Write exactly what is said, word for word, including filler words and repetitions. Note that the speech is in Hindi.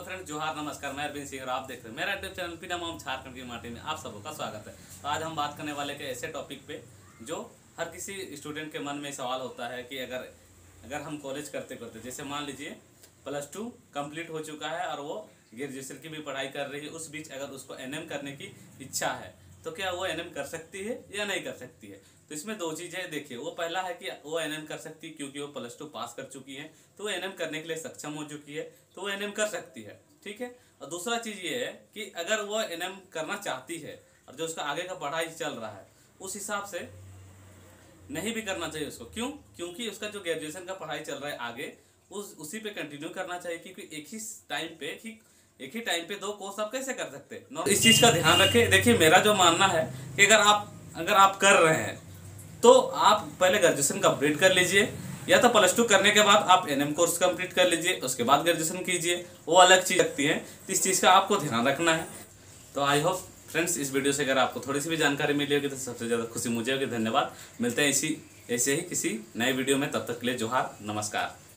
हेलो फ्रेंड्स, जोहार, नमस्कार। मैं अरविंद सिंह और आप देख रहे हैं मेरा यूट्यूब चैनल बिना मुम झारखंड की माटी में। आप सबों का स्वागत है। तो आज हम बात करने वाले के ऐसे टॉपिक पे जो हर किसी स्टूडेंट के मन में सवाल होता है कि अगर अगर हम कॉलेज करते करते जैसे मान लीजिए प्लस टू कम्प्लीट हो चुका है और वो ग्रेजुएशन की भी पढ़ाई कर रही है, उस बीच अगर उसको एन एम करने की इच्छा है तो क्या वो एन एम कर सकती है या नहीं कर सकती है। तो इसमें दो चीज़ें देखिए। वो पहला है कि वो एन एम कर सकती है क्योंकि वो प्लस टू पास कर चुकी है, तो वो एन एम करने के लिए सक्षम हो चुकी है, तो वो एन एम कर सकती है, ठीक है। और दूसरा चीज़ ये है कि अगर वो एन एम करना चाहती है और जो उसका आगे का पढ़ाई चल रहा है उस हिसाब से नहीं भी करना चाहिए उसको। क्यों? क्योंकि उसका जो ग्रेजुएशन का पढ़ाई चल रहा है आगे उस उसी पर कंटिन्यू करना चाहिए, क्योंकि एक ही टाइम पे ही एक ही टाइम पे दो कोर्स आप कैसे कर सकते हैं। इस चीज़ का ध्यान रखें। देखिए, मेरा जो मानना है कि अगर आप अगर आप कर रहे हैं तो आप पहले ग्रेजुएशन कंप्लीट कर लीजिए, या तो प्लस टू करने के बाद आप एनएम कोर्स कंप्लीट कर लीजिए, उसके बाद ग्रेजुएशन कीजिए, वो अलग चीज़ लगती है। तो इस चीज़ का आपको ध्यान रखना है। तो आई होप फ्रेंड्स इस वीडियो से अगर आपको थोड़ी सी भी जानकारी मिली होगी तो सबसे ज़्यादा खुशी मुझे होगी। धन्यवाद। मिलते हैं इसी ऐसे ही किसी नए वीडियो में। तब तक के लिए जोहार, नमस्कार।